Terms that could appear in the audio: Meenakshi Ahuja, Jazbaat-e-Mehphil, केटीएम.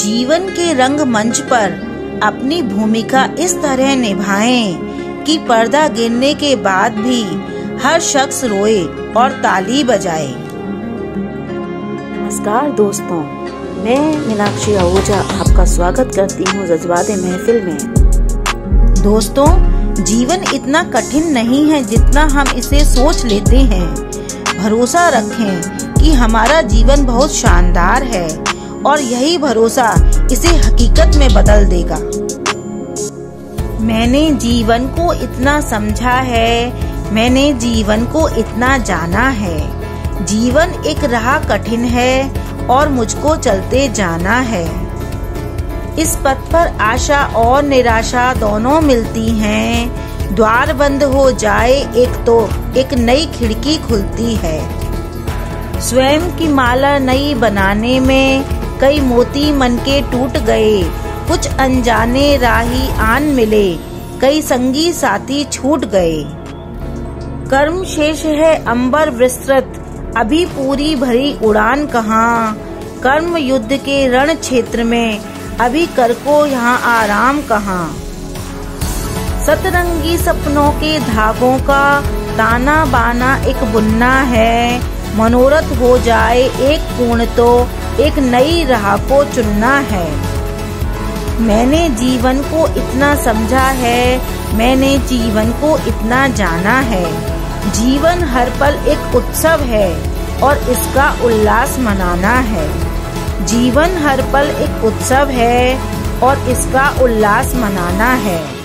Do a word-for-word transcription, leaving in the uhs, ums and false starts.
जीवन के रंगमंच पर अपनी भूमिका इस तरह निभाएं कि पर्दा गिरने के बाद भी हर शख्स रोए और ताली बजाए। नमस्कार दोस्तों, मैं मीनाक्षी आहूजा आपका स्वागत करती हूँ जज्बाते महफिल में। दोस्तों, जीवन इतना कठिन नहीं है जितना हम इसे सोच लेते हैं। भरोसा रखें कि हमारा जीवन बहुत शानदार है और यही भरोसा इसे हकीकत में बदल देगा। मैंने जीवन को इतना समझा है, मैंने जीवन को इतना जाना है। जीवन एक राह कठिन है और मुझको चलते जाना है। इस पथ पर आशा और निराशा दोनों मिलती हैं। द्वार बंद हो जाए एक तो एक नई खिड़की खुलती है। स्वयं की माला नई बनाने में कई मोती मन के टूट गए। कुछ अनजाने राही आन मिले, कई संगी साथी छूट गए। कर्म शेष है अंबर विस्तृत, अभी पूरी भरी उड़ान कहाँ। कर्म युद्ध के रण क्षेत्र में अभी कर को यहाँ आराम कहाँ। सतरंगी सपनों के धागों का ताना बाना एक बुनना है। मनोरथ हो जाए एक पूर्ण तो एक नई राह को चुनना है। मैंने जीवन को इतना समझा है, मैंने जीवन को इतना जाना है। जीवन हर पल एक उत्सव है और इसका उल्लास मनाना है। जीवन हर पल एक उत्सव है और इसका उल्लास मनाना है।